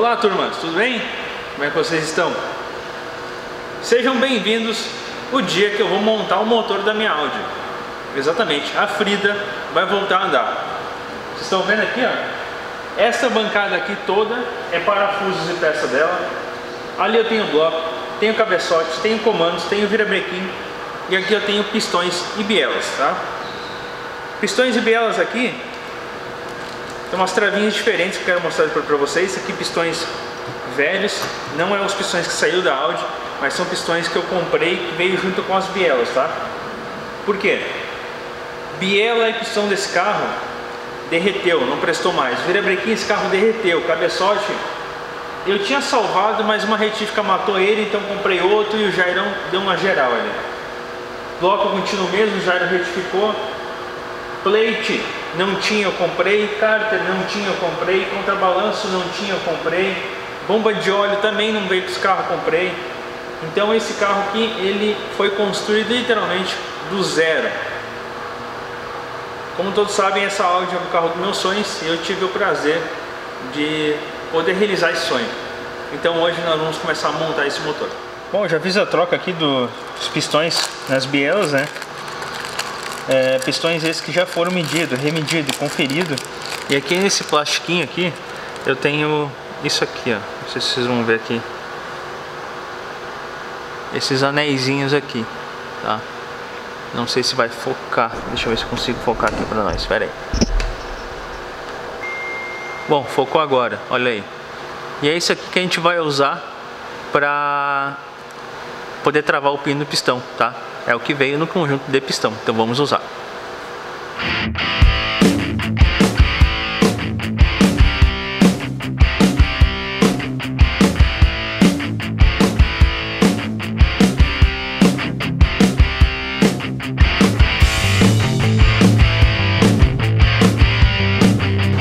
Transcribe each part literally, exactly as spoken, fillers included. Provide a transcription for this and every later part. Olá, turmas, tudo bem? Como é que vocês estão? Sejam bem-vindos o dia que eu vou montar o motor da minha Audi. Exatamente, a Frida vai voltar a andar. Vocês estão vendo aqui, ó? Essa bancada aqui toda é parafusos e peça dela. Ali eu tenho bloco, tenho cabeçote, tenho comandos, tenho virabrequim. E aqui eu tenho pistões e bielas, tá? Pistões e bielas aqui tem umas travinhas diferentes que eu quero mostrar para vocês. Aqui pistões velhos, não é os pistões que saiu da Audi, mas são pistões que eu comprei que veio junto com as bielas, tá? Por quê? Biela e pistão desse carro derreteu, não prestou mais. Virabrequim, esse carro derreteu. Cabeçote eu tinha salvado, mas uma retífica matou ele, então comprei outro e o Jairão deu uma geral ali. Bloco contínuo mesmo, o Jairão retificou. Plate não tinha, eu comprei. Cárter não tinha, eu comprei. Contrabalanço não tinha, eu comprei. Bomba de óleo também não veio com os carros, comprei. Então esse carro aqui, ele foi construído literalmente do zero. Como todos sabem, essa Audi é um carro dos meus sonhos e eu tive o prazer de poder realizar esse sonho. Então hoje nós vamos começar a montar esse motor. Bom, já fiz a troca aqui do, dos pistões nas bielas, né? É, pistões esses que já foram medidos, remedidos, conferidos. E aqui nesse plastiquinho aqui, eu tenho isso aqui, ó. Não sei se vocês vão ver aqui. Esses anéisinhos aqui, tá? Não sei se vai focar. Deixa eu ver se eu consigo focar aqui pra nós. Espera aí. Bom, focou agora. Olha aí. E é isso aqui que a gente vai usar pra poder travar o pino do pistão, tá? É o que veio no conjunto de pistão. Então vamos usar.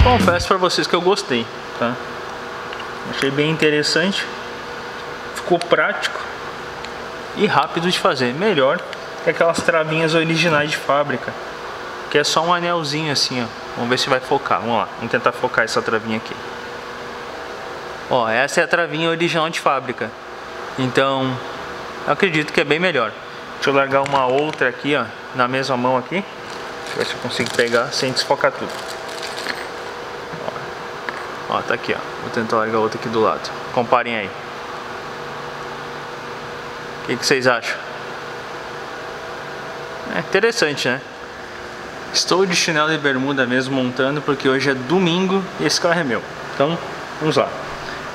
Confesso para vocês que eu gostei, tá? Achei bem interessante, ficou prático e rápido de fazer, melhor que aquelas travinhas originais de fábrica, que é só um anelzinho assim, ó. Vamos ver se vai focar, vamos lá, vamos tentar focar essa travinha aqui. Ó, essa é a travinha original de fábrica, então eu acredito que é bem melhor. Deixa eu largar uma outra aqui, ó, na mesma mão aqui, deixa eu ver se eu consigo pegar sem desfocar tudo. Ó, tá aqui, ó. Vou tentar largar outra aqui do lado. Comparem aí. O que, que vocês acham? É interessante, né? Estou de chinelo e bermuda mesmo montando, porque hoje é domingo e esse carro é meu. Então, vamos lá.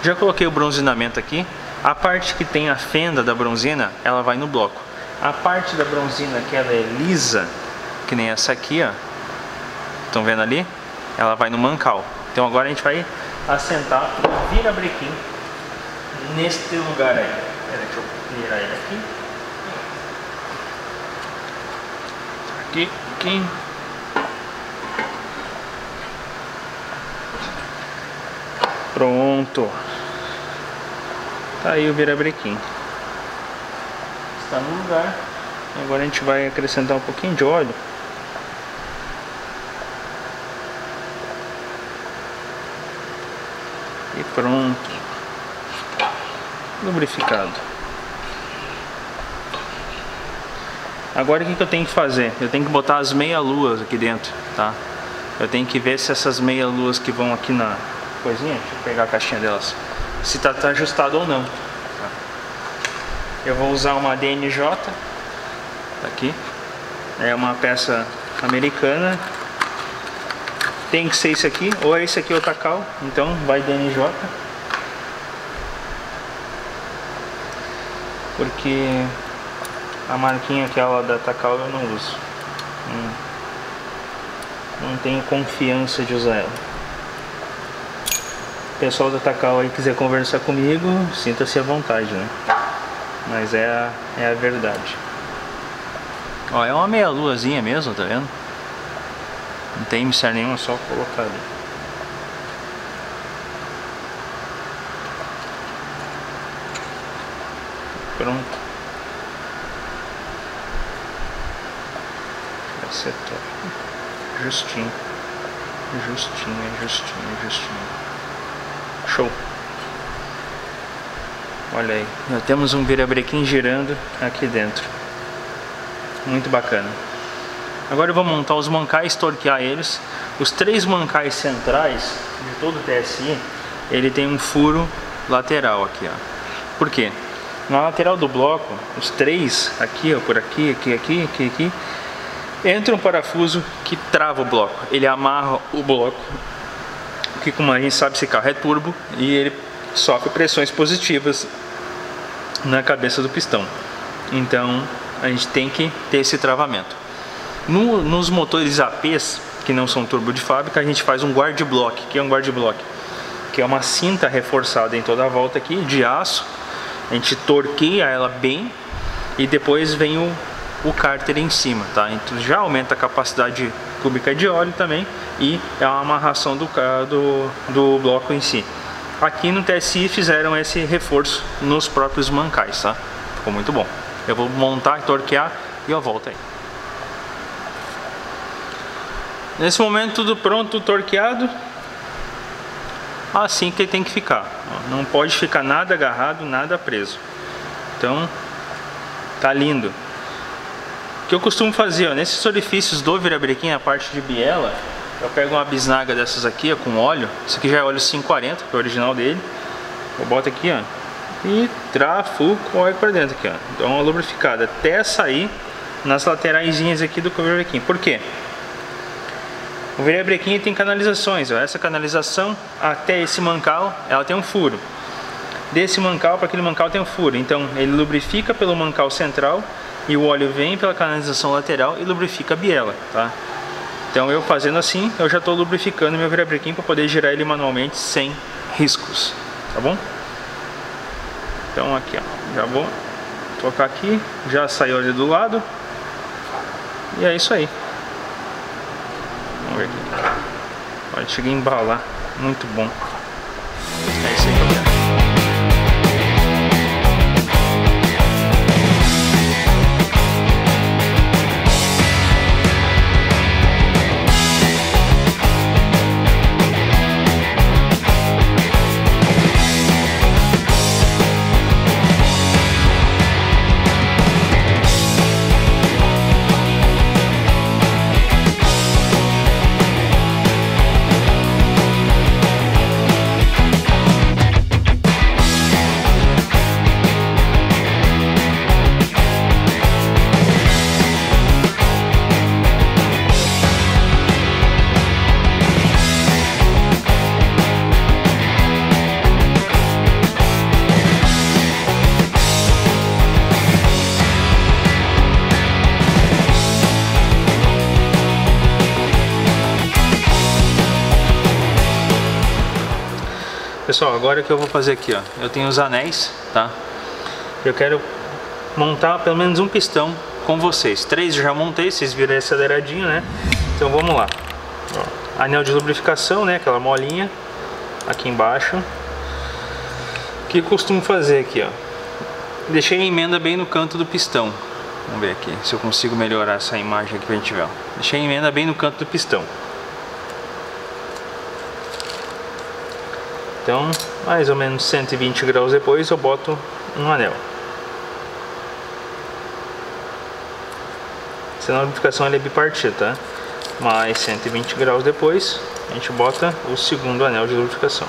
Já coloquei o bronzinamento aqui. A parte que tem a fenda da bronzina, ela vai no bloco. A parte da bronzina que ela é lisa, que nem essa aqui, ó. Estão vendo ali? Ela vai no mancal. Então agora a gente vai assentar o virabrequim neste lugar aí. Pera, deixa eu virar ele aqui. Aqui, aqui. Pronto. Tá aí o virabrequim. Está no lugar. Agora a gente vai acrescentar um pouquinho de óleo. E pronto, lubrificado. Agora o que, que eu tenho que fazer? Eu tenho que botar as meia-luas aqui dentro, tá? Eu tenho que ver se essas meia-luas que vão aqui na coisinha, deixa eu pegar a caixinha delas, se tá, tá ajustado ou não, tá? Eu vou usar uma D N J, tá aqui. É uma peça americana. Tem que ser isso aqui, ou é esse aqui ou o Takal, então vai D N J. Porque a marquinha aquela da Takal eu não uso. Não, não tenho confiança de usar ela. O pessoal da Takal aí quiser conversar comigo, sinta-se à vontade, né? Mas é a, é a verdade. Ó, é uma meia luazinha mesmo, tá vendo? Não tem mistério nenhum, é só colocar ali. Pronto. Vai ser top. Justinho. Justinho, justinho, justinho. Show. Olha aí, nós temos um virabrequim girando aqui dentro. Muito bacana. Agora eu vou montar os mancais, torquear eles. Os três mancais centrais de todo o T S I, ele tem um furo lateral aqui, ó. Por quê? Na lateral do bloco, os três, aqui, ó, por aqui, aqui, aqui, aqui, aqui, entra um parafuso que trava o bloco. Ele amarra o bloco, que como a gente sabe, esse carro é turbo e ele sofre pressões positivas na cabeça do pistão. Então, a gente tem que ter esse travamento. No, nos motores A Ps, que não são turbo de fábrica, a gente faz um guard-block. Que é um guard-block? Que é uma cinta reforçada em toda a volta aqui, de aço. A gente torqueia ela bem e depois vem o, o cárter em cima, tá? Então já aumenta a capacidade cúbica de óleo também e é uma amarração do, do, do bloco em si. Aqui no T S I fizeram esse reforço nos próprios mancais, tá? Ficou muito bom. Eu vou montar, torquear e eu volto aí. Nesse momento tudo pronto, torqueado. Assim que tem que ficar. Não pode ficar nada agarrado, nada preso. Então, tá lindo. O que eu costumo fazer, ó, nesses orifícios do virabrequim, a parte de biela, eu pego uma bisnaga dessas aqui, ó, com óleo. Isso aqui já é óleo quinhentos e quarenta, que é o original dele. Eu boto aqui, ó, e trafuco o óleo pra dentro aqui, ó. Dá uma lubrificada até sair nas lateraisinhas aqui do virabrequim. Por quê? O virabrequim tem canalizações, ó. Essa canalização até esse mancal, ela tem um furo. Desse mancal para aquele mancal tem um furo. Então ele lubrifica pelo mancal central e o óleo vem pela canalização lateral e lubrifica a biela, tá? Então eu fazendo assim, eu já estou lubrificando meu virabrequim para poder girar ele manualmente sem riscos, tá bom? Então aqui, ó, já vou tocar aqui, já saiu ali do lado e é isso aí. Vamos ver aqui. Olha, cheguei a embalar. Muito bom. É isso aí que eu quero. Pessoal, agora o que eu vou fazer aqui, ó, eu tenho os anéis, tá? Eu quero montar pelo menos um pistão com vocês. Três eu já montei, vocês viram aceleradinho, né? Então vamos lá. Ó, anel de lubrificação, né? Aquela molinha aqui embaixo. O que eu costumo fazer aqui, ó? Deixei a emenda bem no canto do pistão. Vamos ver aqui se eu consigo melhorar essa imagem aqui pra gente ver, ó. Deixei a emenda bem no canto do pistão. Então, mais ou menos cento e vinte graus depois eu boto um anel. Senão a lubrificação é bipartida, tá? Mas cento e vinte graus depois a gente bota o segundo anel de lubrificação.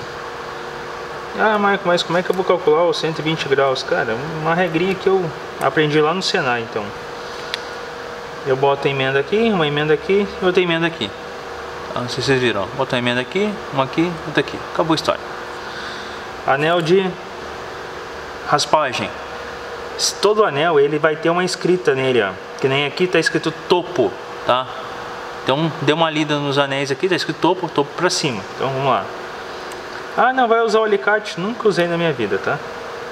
Ah, Marco, mas como é que eu vou calcular os cento e vinte graus? Cara, uma regrinha que eu aprendi lá no Senai, então. Eu boto a emenda aqui, uma emenda aqui e outra emenda aqui. Não sei se vocês viram, ó. Boto a emenda aqui, uma aqui, outra aqui. Acabou a história. Anel de raspagem. Todo anel ele vai ter uma escrita nele, ó. Que nem aqui tá escrito topo, tá? Então dê uma lida nos anéis aqui, tá escrito topo, topo pra cima. Então vamos lá. Ah, não vai usar o alicate? Nunca usei na minha vida, tá?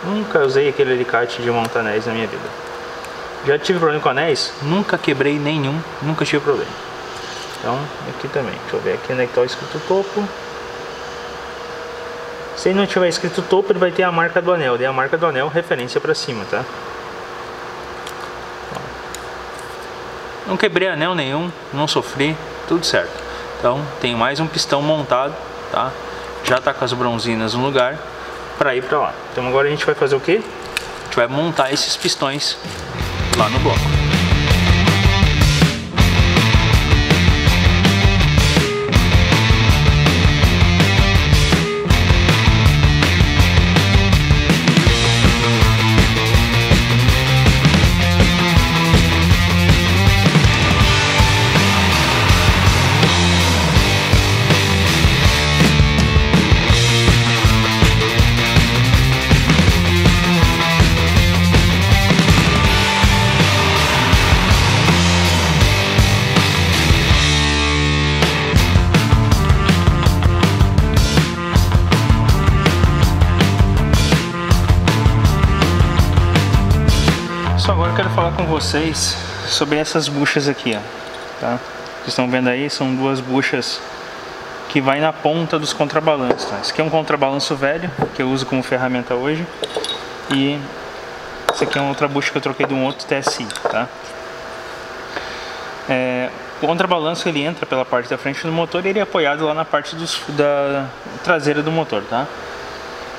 Nunca usei aquele alicate de montar anéis na minha vida. Já tive problema com anéis? Nunca quebrei nenhum, nunca tive problema. Então aqui também, deixa eu ver aqui onde é que tá escrito topo. Se ele não tiver escrito topo, ele vai ter a marca do anel. Daí a marca do anel, referência pra cima, tá? Não quebrei anel nenhum, não sofri, tudo certo. Então, tem mais um pistão montado, tá? Já tá com as bronzinas no lugar. para ir para lá. Então agora a gente vai fazer o quê? A gente vai montar esses pistões lá no bloco. Vocês sobre essas buchas aqui, ó, tá? Vocês estão vendo aí, são duas buchas que vai na ponta dos contrabalanços, tá? Esse aqui é um contrabalanço velho que eu uso como ferramenta hoje, e essa aqui é uma outra bucha que eu troquei de um outro T S I, tá? É, o contrabalanço ele entra pela parte da frente do motor e ele é apoiado lá na parte dos, da traseira do motor, tá?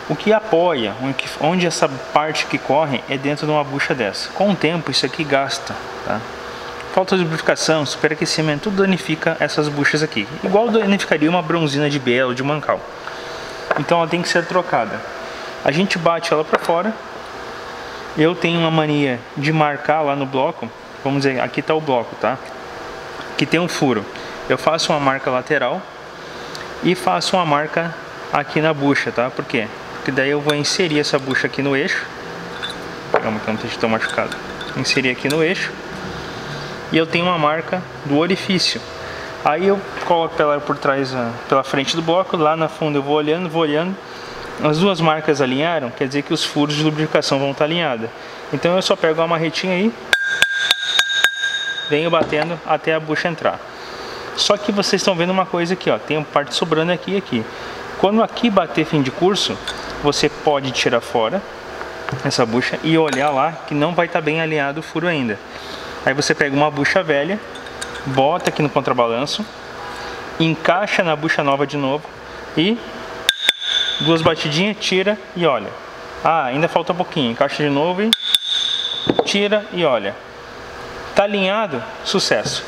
O que apoia, onde essa parte que corre, é dentro de uma bucha dessa. Com o tempo isso aqui gasta, tá? Falta de lubrificação, superaquecimento, tudo danifica essas buchas aqui. Igual danificaria uma bronzina de biela ou de mancal. Então ela tem que ser trocada. A gente bate ela para fora. Eu tenho uma mania de marcar lá no bloco. Vamos dizer, aqui está o bloco, tá? Que tem um furo. Eu faço uma marca lateral e faço uma marca aqui na bucha, tá? Por quê? Que daí eu vou inserir essa bucha aqui no eixo. Calma que eu não esteja tão machucado. Inserir aqui no eixo. E eu tenho uma marca do orifício. Aí eu coloco ela por trás, pela frente do bloco. Lá na fundo eu vou olhando, vou olhando. As duas marcas alinharam, quer dizer que os furos de lubrificação vão estar alinhados. Então eu só pego uma marretinha aí. Venho batendo até a bucha entrar. Só que vocês estão vendo uma coisa aqui, ó. Tem uma parte sobrando aqui e aqui. Quando aqui bater fim de curso, você pode tirar fora essa bucha e olhar lá que não vai estar bem alinhado o furo ainda. Aí você pega uma bucha velha, bota aqui no contrabalanço, encaixa na bucha nova de novo e duas batidinhas, tira e olha. Ah, ainda falta um pouquinho, encaixa de novo e tira e olha. Tá alinhado? Sucesso.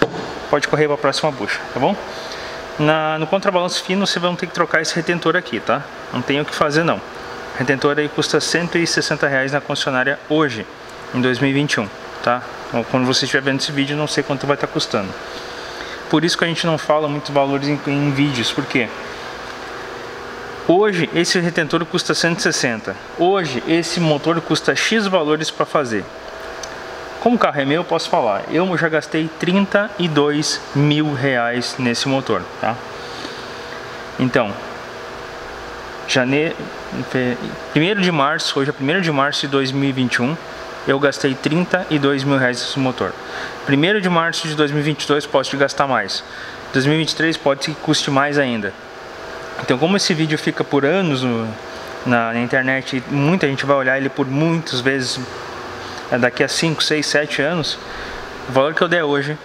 Pode correr para a próxima bucha, tá bom? Na, no contrabalanço fino você vai ter que trocar esse retentor aqui, tá? Não tem o que fazer não. O retentor aí custa cento e sessenta reais na concessionária hoje, em dois mil e vinte e um, tá? Então, quando você estiver vendo esse vídeo, não sei quanto vai estar custando. Por isso que a gente não fala muitos valores em, em vídeos, porque hoje esse retentor custa cento e sessenta. Hoje esse motor custa X valores para fazer. Como o carro é meu, eu posso falar, eu já gastei trinta e dois mil reais nesse motor, tá? Então, janeiro, primeiro de março, hoje é primeiro de março de dois mil e vinte e um, eu gastei trinta e dois mil reais nesse motor. primeiro de março de dois mil e vinte e dois posso gastar mais, dois mil e vinte e três pode que custe mais ainda. Então, como esse vídeo fica por anos no, na, na internet, muita gente vai olhar ele por muitas vezes, daqui a cinco, seis, sete anos, o valor que eu der hoje,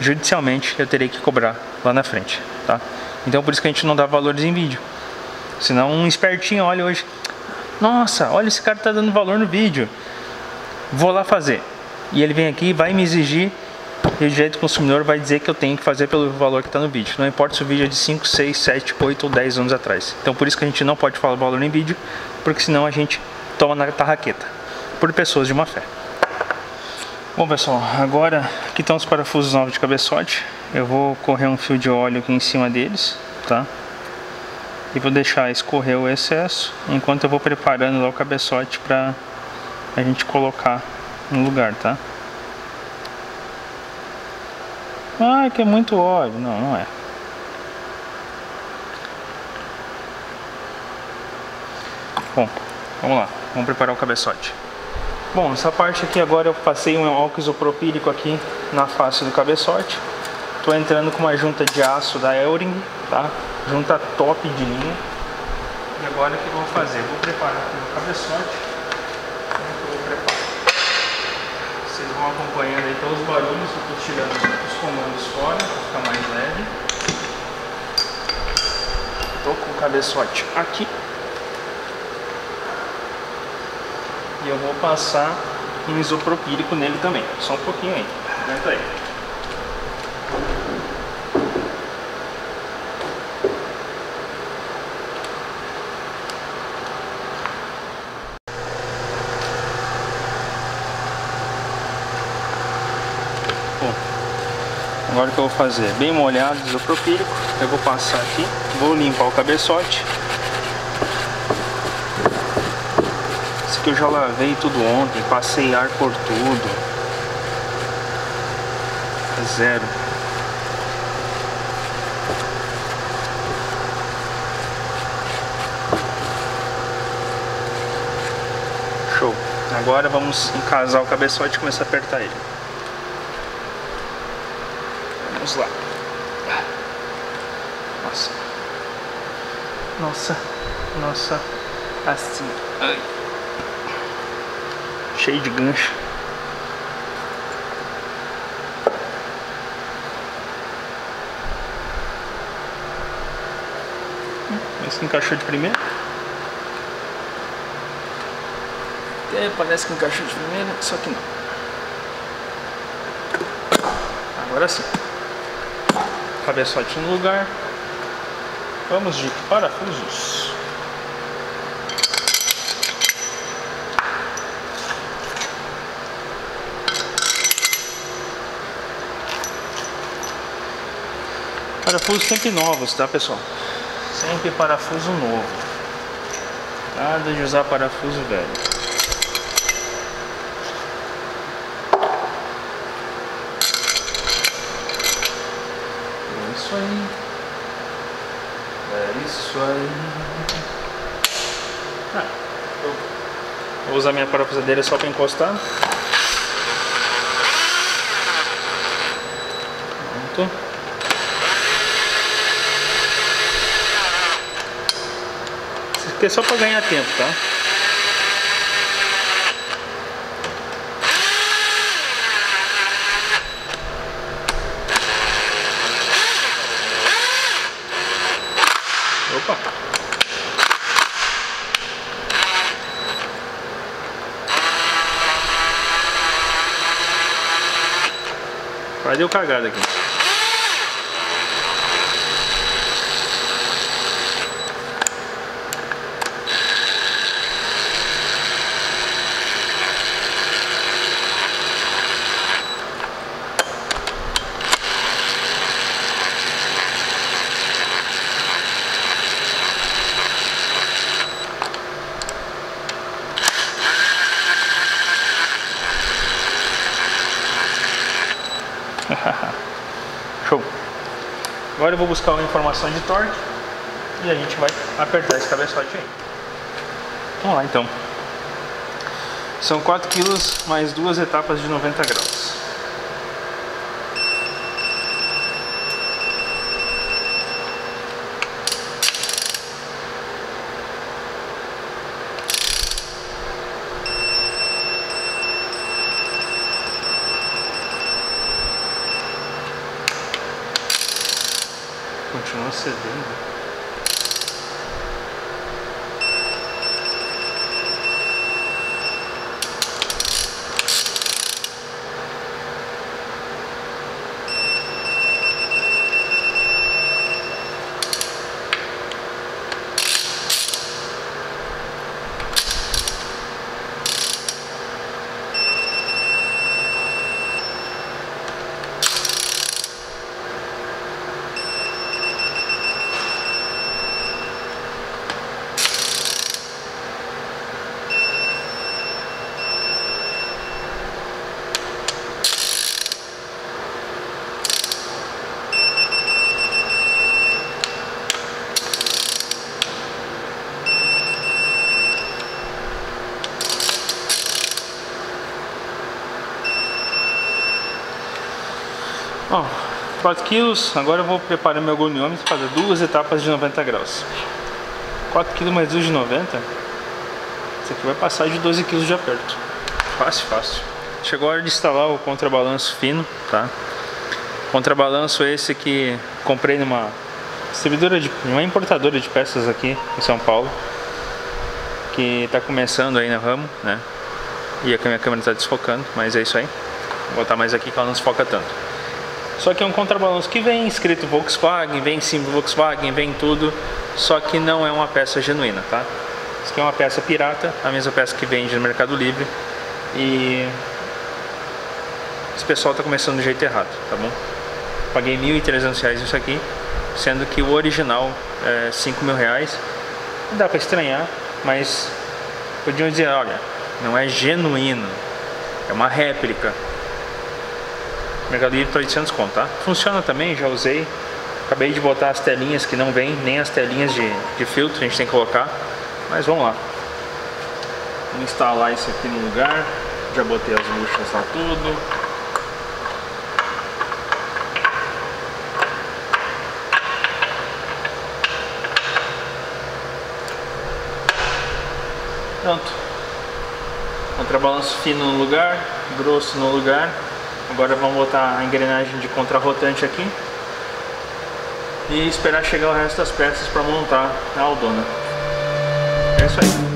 judicialmente, eu terei que cobrar lá na frente, tá? Então por isso que a gente não dá valores em vídeo. Senão um espertinho olha hoje, nossa, olha esse cara tá dando valor no vídeo, vou lá fazer. E ele vem aqui, vai me exigir, e o direito do consumidor vai dizer que eu tenho que fazer pelo valor que está no vídeo. Não importa se o vídeo é de cinco, seis, sete, oito ou dez anos atrás. Então por isso que a gente não pode falar valor em vídeo, porque senão a gente toma na tarraqueta. Por pessoas de má fé. Bom pessoal, agora aqui estão os parafusos novos de cabeçote. Eu vou correr um fio de óleo aqui em cima deles, tá? E vou deixar escorrer o excesso, enquanto eu vou preparando lá o cabeçote para a gente colocar no lugar, tá? Ah, que é muito óleo. Não, não é. Bom, vamos lá. Vamos preparar o cabeçote. Bom, essa parte aqui agora eu passei um álcool isopropílico aqui na face do cabeçote. Tô entrando com uma junta de aço da Elring, tá? Junta top de linha. E agora o que eu vou fazer? Vou preparar aqui o cabeçote. Vou preparar. Vocês vão acompanhando aí pelos barulhos, eu tô tirando os comandos fora para ficar mais leve. Tô com o cabeçote aqui. e eu vou passar um isopropílico nele também, só um pouquinho aí, aguenta aí. Agora o que eu vou fazer, bem molhado, isopropílico, eu vou passar aqui, vou limpar o cabeçote. Esse aqui eu já lavei tudo ontem, passei ar por tudo. É zero. Show. Agora vamos encasar o cabeçote e começar a apertar ele. Vamos lá. Nossa. Nossa. Nossa. Assim. Ai. Cheio de gancho. Esse encaixou de primeira? É, parece que encaixou de primeira, só que não. Agora sim. Cabeçote no lugar. Vamos de parafusos. Parafusos sempre novos, tá, pessoal? Sempre parafuso novo. Nada de usar parafuso velho. É isso aí. Ah, vou usar minha parafusadeira só para encostar. Pronto. Isso aqui é só para ganhar tempo, tá? Vai, deu cagada aqui. Show. Agora eu vou buscar uma informação de torque e a gente vai apertar esse cabeçote aí. Vamos lá então. São quatro quilos mais duas etapas de noventa graus. Continua cedendo. Ó, quatro quilos, agora eu vou preparar meu goniômetro para duas etapas de noventa graus. quatro quilos mais duas de noventa. Isso aqui vai passar de doze quilos de aperto. Fácil, fácil. Chegou a hora de instalar o contrabalanço fino, tá? Contrabalanço esse que comprei numa distribuidora de uma importadora de peças aqui em São Paulo, que está começando aí no ramo, né? E a minha câmera está desfocando, mas é isso aí. Vou botar mais aqui que ela não desfoca tanto. Só que é um contrabalanço que vem escrito Volkswagen, vem símbolo Volkswagen, vem tudo. Só que não é uma peça genuína, tá? Isso aqui é uma peça pirata, a mesma peça que vende no Mercado Livre. E esse pessoal tá começando do jeito errado, tá bom? Paguei mil e trezentos reais nisso aqui, sendo que o original é cinco mil reais. Não dá pra estranhar, mas podiam dizer, olha, não é genuíno, é uma réplica. Mercado Livre tá oitocentos conto, tá? Funciona também, já usei. Acabei de botar as telinhas que não vem, nem as telinhas de, de filtro, a gente tem que colocar. Mas vamos lá. Vamos instalar isso aqui no lugar. Já botei as buchas lá tudo. Pronto. Contrabalanço fino no lugar, grosso no lugar. Agora vamos botar a engrenagem de contrarrotante aqui e esperar chegar o resto das peças para montar a Aldona. É isso aí.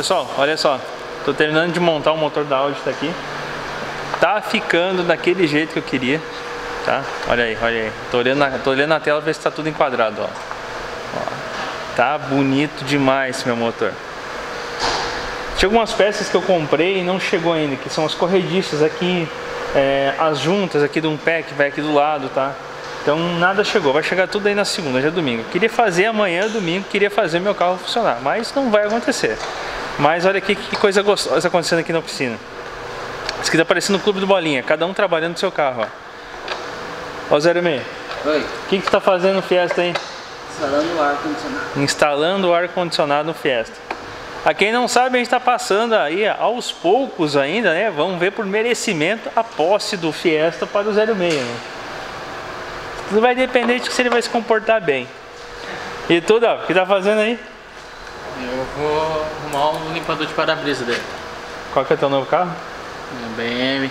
Pessoal, olha só, tô terminando de montar o motor da Audi, tá aqui. Tá ficando daquele jeito que eu queria, tá? Olha aí, olha aí. Tô olhando na, tô olhando na tela pra ver se tá tudo enquadrado, ó. Ó. Tá bonito demais esse meu motor. Tinha algumas peças que eu comprei e não chegou ainda, que são as corrediças aqui, é, as juntas aqui de um pé que vai aqui do lado, tá? Então nada chegou, vai chegar tudo aí na segunda, já é domingo. Queria fazer amanhã, domingo, queria fazer meu carro funcionar, mas não vai acontecer. Mas olha aqui que coisa gostosa acontecendo aqui na oficina. Isso aqui tá parecendo o Clube do Bolinha, cada um trabalhando no seu carro, ó. Ó, zero seis. Oi. O que que tá fazendo no Fiesta aí? Instalando o ar-condicionado. Instalando o ar-condicionado no Fiesta. A quem não sabe, a gente tá passando aí aos poucos ainda, né? Vamos ver por merecimento a posse do Fiesta para o zero seis, né? Tudo vai depender de se ele vai se comportar bem. E tudo, ó, o que tá fazendo aí? Eu vou arrumar um limpador de para-brisa dele. Qual que é o teu novo carro? Um B M W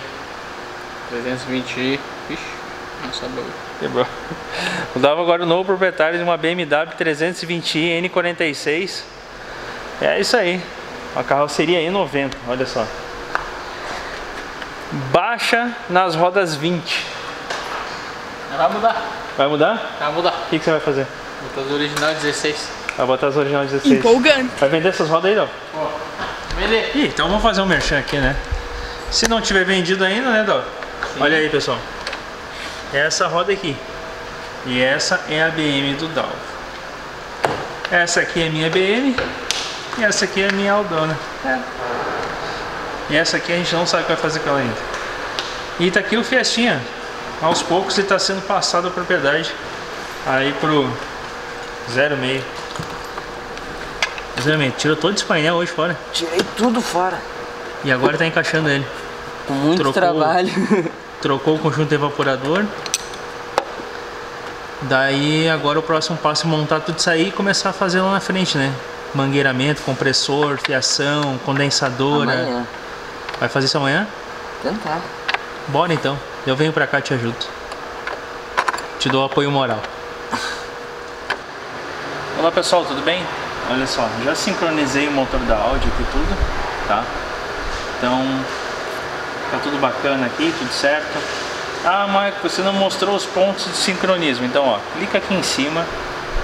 trezentos e vinte i. Ixi, não sabe. Quebrou. Mudava agora o novo proprietário de uma B M W trezentos e vinte i N quarenta e seis. É isso aí. Uma carroceria E noventa, olha só. Baixa nas rodas vinte. Vai mudar. Vai mudar? Vai mudar. O que que você vai fazer? Botar as originais dezesseis. Vai botar as originais dezesseis. Empolgante. Vai vender essas rodas aí, Dó? Ó, vender. Ih, então vamos fazer um merchan aqui, né? Se não tiver vendido ainda, né, Dó? Olha aí, pessoal. Essa roda aqui. E essa é a B M do Dalvo. Essa aqui é minha B M. E essa aqui é a minha Aldona. É. E essa aqui a gente não sabe o que vai fazer com ela ainda. E tá aqui o Fiestinha. Aos poucos ele tá sendo passado a propriedade aí pro zero seis. Tirou todo esse painel hoje fora. Tirei tudo fora. E agora tá encaixando ele. Com muito trocou, trabalho. Trocou o conjunto de evaporador. Daí agora o próximo passo é montar tudo isso aí e começar a fazer lá na frente, né? Mangueiramento, compressor, fiação, condensadora. Amanhã. Vai fazer isso amanhã? Tentar. Bora então. Eu venho pra cá e te ajudo. Te dou apoio moral. Olá pessoal, tudo bem? Olha só, já sincronizei o motor da Audi aqui tudo, tá? Então, tá tudo bacana aqui, tudo certo. Ah, Marco, você não mostrou os pontos de sincronismo. Então, ó, clica aqui em cima.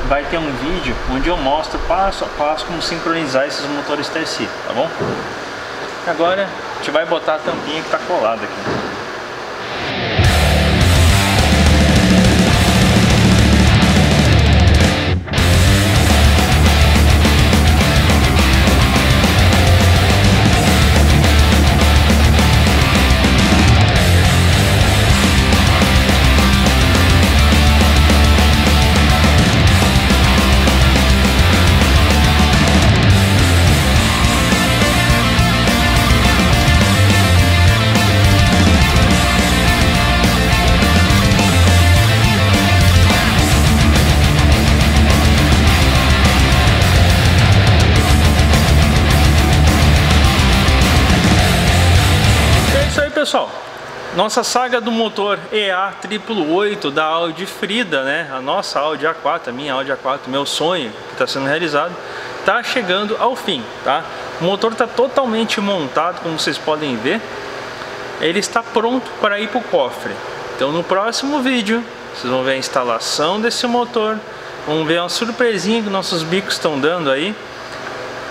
Vai ter um vídeo onde eu mostro passo a passo como sincronizar esses motores T S I, tá bom? Agora, a gente vai botar a tampinha que tá colada aqui. Pessoal, nossa saga do motor E A oito oito oito da Audi Frida, né? A nossa Audi A quatro, a minha Audi A quatro, meu sonho que está sendo realizado, tá chegando ao fim, tá? O motor está totalmente montado, como vocês podem ver. Ele está pronto para ir para o cofre. Então no próximo vídeo, vocês vão ver a instalação desse motor. Vamos ver uma surpresinha que nossos bicos estão dando aí.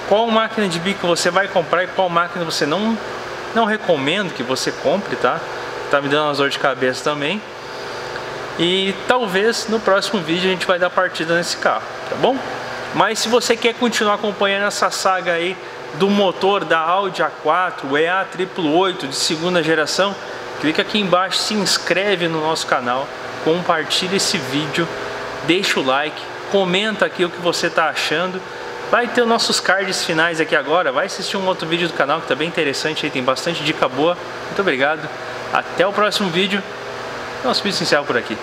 Qual máquina de bico você vai comprar e qual máquina você não... Não recomendo que você compre, tá? Tá me dando umas dor de cabeça também. E talvez no próximo vídeo a gente vai dar partida nesse carro, tá bom? Mas se você quer continuar acompanhando essa saga aí do motor da Audi A quatro, E A oito oito oito de segunda geração, clica aqui embaixo, se inscreve no nosso canal, compartilha esse vídeo, deixa o like, comenta aqui o que você tá achando. Vai ter os nossos cards finais aqui agora. Vai assistir um outro vídeo do canal que tá bem interessante. Aí tem bastante dica boa. Muito obrigado. Até o próximo vídeo. Nosso vídeo se encerra por aqui.